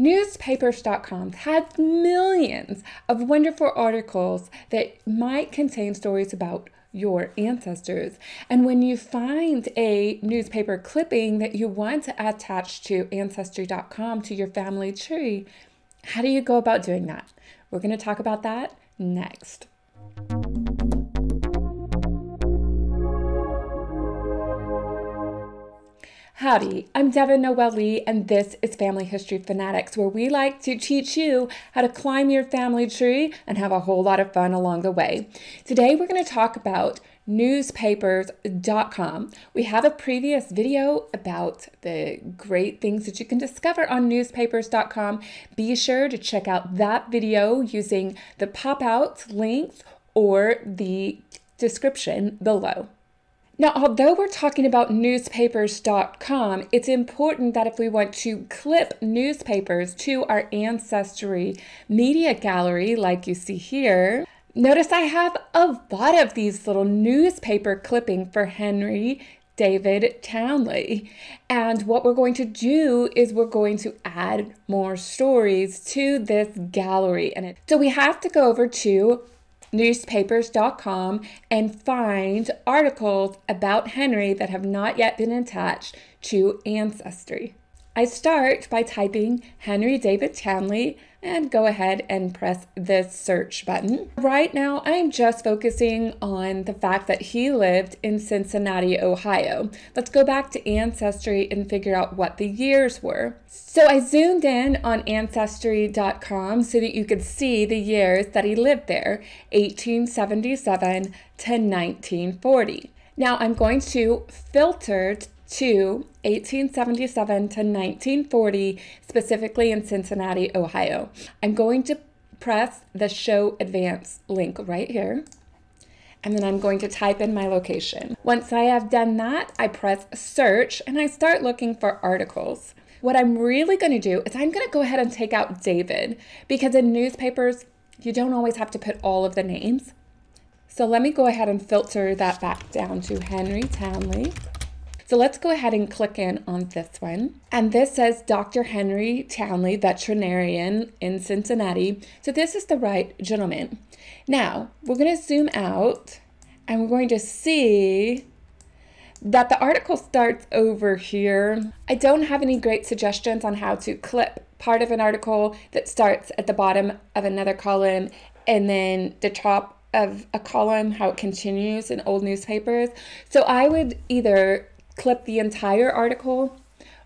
Newspapers.com had millions of wonderful articles that might contain stories about your ancestors. And when you find a newspaper clipping that you want to attach to Ancestry.com to your family tree, how do you go about doing that? We're going to talk about that next. Howdy, I'm Devon Noel Lee, and this is Family History Fanatics, where we like to teach you how to climb your family tree and have a whole lot of fun along the way. Today, we're going to talk about Newspapers.com. We have a previous video about the great things that you can discover on Newspapers.com. Be sure to check out that video using the pop-out links or the description below. Now, although we're talking about newspapers.com, it's important that if we want to clip newspapers to our Ancestry media gallery, like you see here, notice I have a lot of these little newspaper clippings for Henry David Townley. And what we're going to do is we're going to add more stories to this gallery. And so we have to go over to newspapers.com and find articles about Henry that have not yet been attached to Ancestry. I start by typing Henry David Townley and go ahead and press the search button. Right now, I'm just focusing on the fact that he lived in Cincinnati, Ohio. Let's go back to Ancestry and figure out what the years were. So I zoomed in on Ancestry.com so that you could see the years that he lived there, 1877 to 1940. Now I'm going to filter to 1877 to 1940, specifically in Cincinnati, Ohio. I'm going to press the Show Advanced link right here, and then I'm going to type in my location. Once I have done that, I press search and I start looking for articles. What I'm really gonna do is I'm gonna go ahead and take out David, because in newspapers, you don't always have to put all of the names. So let me go ahead and filter that back down to Henry Townley. So let's go ahead and click in on this one. And this says Dr. Henry Townley, veterinarian in Cincinnati. So this is the right gentleman. Now, we're going to zoom out and we're going to see that the article starts over here. I don't have any great suggestions on how to clip part of an article that starts at the bottom of another column and then the top of a column, how it continues in old newspapers. So I would either clip the entire article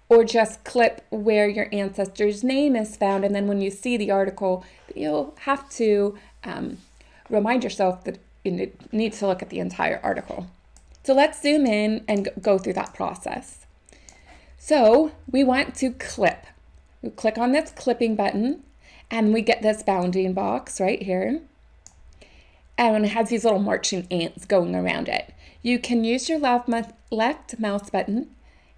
or just clip where your ancestor's name is found, and then when you see the article you'll have to remind yourself that you need to look at the entire article. So let's zoom in and go through that process. So we want to clip. We click on this clipping button and we get this bounding box right here, and it has these little marching ants going around it. You can use your left mouse button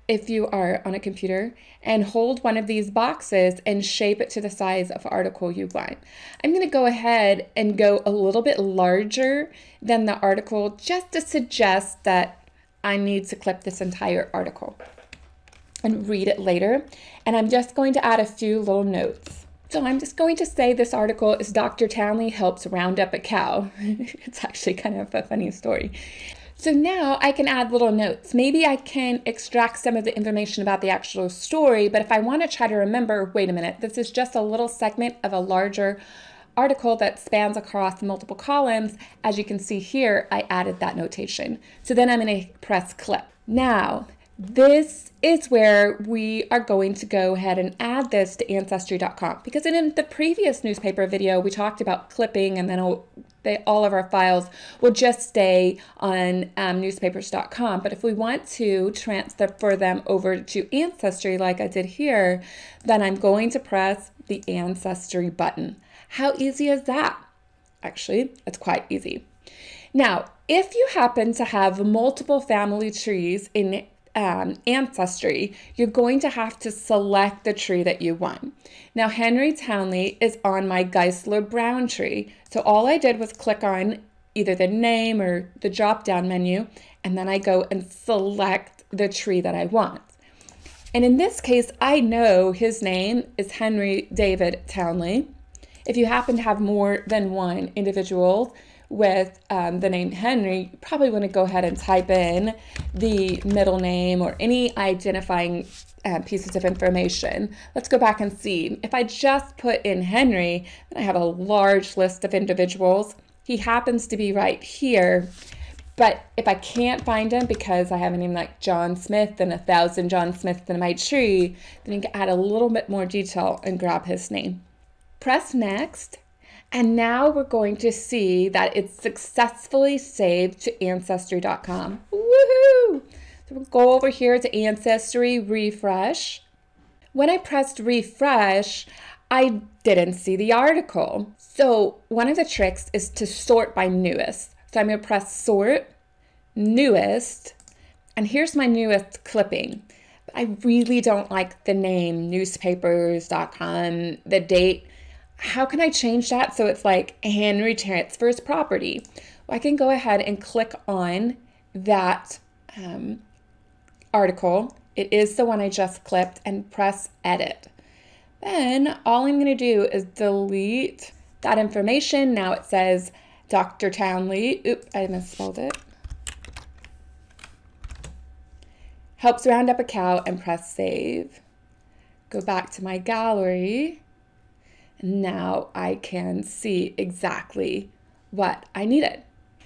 if you are on a computer and hold one of these boxes and shape it to the size of article you want. I'm going to go ahead and go a little bit larger than the article just to suggest that I need to clip this entire article and read it later. And I'm just going to add a few little notes. So I'm just going to say this article is Dr. Townley helps round up a cow. It's actually kind of a funny story. So now I can add little notes. Maybe I can extract some of the information about the actual story, but if I want to try to remember, wait a minute, this is just a little segment of a larger article that spans across multiple columns. As you can see here, I added that notation. So then I'm going to press clip. Now, this is where we are going to go ahead and add this to Ancestry.com, because in the previous newspaper video, we talked about clipping, and then all of our files will just stay on Newspapers.com. But if we want to transfer them over to Ancestry, like I did here, then I'm going to press the Ancestry button. How easy is that? Actually, it's quite easy. Now, if you happen to have multiple family trees in Ancestry, you're going to have to select the tree that you want. Now, Henry Townley is on my Geisler Brown tree. So all I did was click on either the name or the drop down menu, and then I go and select the tree that I want. And in this case, I know his name is Henry David Townley. If you happen to have more than one individual with the name Henry, you probably want to go ahead and type in the middle name or any identifying pieces of information. Let's go back and see. If I just put in Henry, then I have a large list of individuals. He happens to be right here. But if I can't find him because I have a name like John Smith and 1,000 John Smiths in my tree, then you can add a little bit more detail and grab his name. Press next, and now we're going to see that it's successfully saved to Ancestry.com. Woohoo! So we'll go over here to Ancestry, refresh. When I pressed refresh, I didn't see the article. So one of the tricks is to sort by newest. So I'm going to press sort, newest, and here's my newest clipping. But I really don't like the name Newspapers.com, the date. How can I change that so it's like Henry transfers property? Well, I can go ahead and click on that article. It is the one I just clipped, and press edit. Then all I'm going to do is delete that information. Now it says Dr. Townley, oops, I misspelled it, helps round up a cow, and press save. Go back to my gallery. Now I can see exactly what I needed.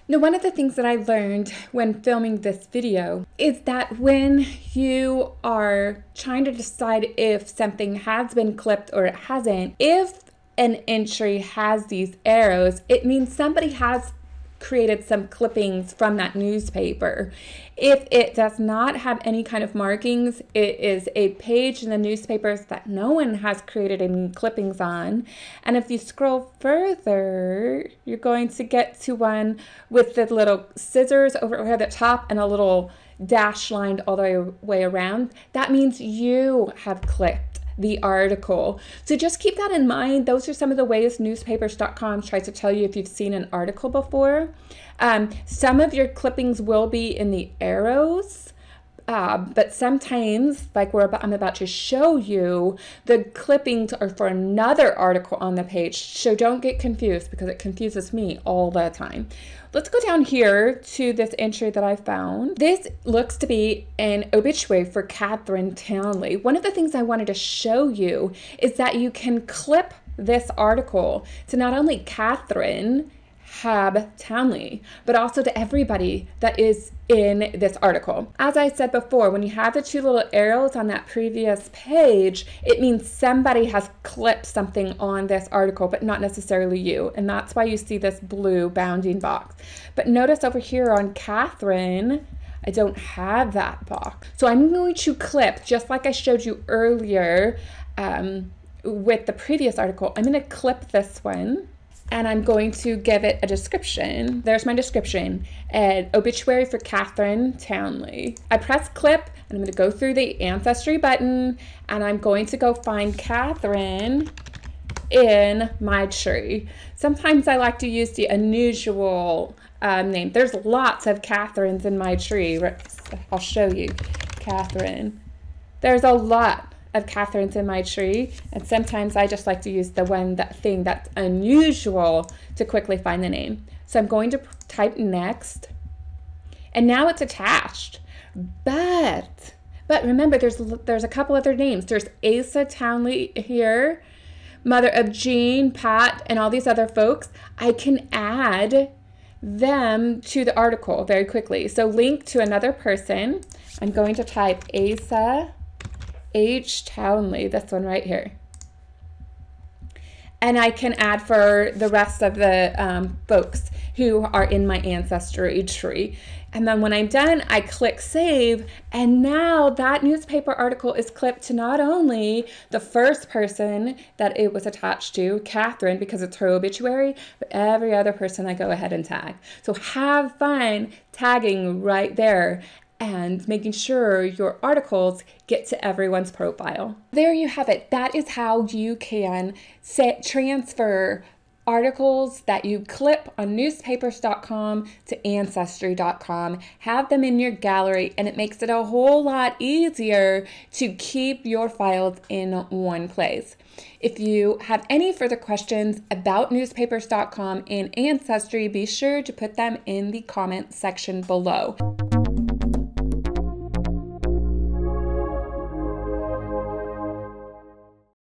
Now, one of the things that I learned when filming this video is that when you are trying to decide if something has been clipped or it hasn't, if an entry has these arrows, it means somebody has created some clippings from that newspaper. If it does not have any kind of markings, it is a page in the newspapers that no one has created any clippings on. And if you scroll further, you're going to get to one with the little scissors over here at the top and a little dash lined all the way around. That means you have clipped the article. So just keep that in mind. Those are some of the ways Newspapers.com tries to tell you if you've seen an article before. Some of your clippings will be in the arrows, but sometimes, like I'm about to show you, the clippings are for another article on the page. So don't get confused, because it confuses me all the time. Let's go down here to this entry that I found. This looks to be an obituary for Catherine Townley. One of the things I wanted to show you is that you can clip this article to not only Catherine Townley, but also to everybody that is in this article. As I said before, when you have the two little arrows on that previous page, it means somebody has clipped something on this article, but not necessarily you. And that's why you see this blue bounding box. But notice over here on Catherine, I don't have that box. So I'm going to clip, just like I showed you earlier with the previous article, I'm going to clip this one. And I'm going to give it a description. There's my description, an obituary for Catherine Townley. I press clip, and I'm gonna go through the Ancestry button, and I'm going to go find Catherine in my tree. Sometimes I like to use the unusual name. There's lots of Catherines in my tree. I'll show you, Catherine. There's a lot of Catherine's in my tree, and sometimes I just like to use the one thing that's unusual to quickly find the name. So I'm going to type next, and now it's attached. But remember, there's a couple other names. There's Asa Townley here, mother of Jean, Pat, and all these other folks. I can add them to the article very quickly. So link to another person. I'm going to type Asa H. Townley, this one right here. And I can add for the rest of the folks who are in my Ancestry tree. And then when I'm done, I click save. And now that newspaper article is clipped to not only the first person that it was attached to, Catherine, because it's her obituary, but every other person I go ahead and tag. So have fun tagging right there and making sure your articles get to everyone's profile. There you have it. That is how you can transfer articles that you clip on Newspapers.com to Ancestry.com. Have them in your gallery, and it makes it a whole lot easier to keep your files in one place. If you have any further questions about Newspapers.com and Ancestry, be sure to put them in the comments section below.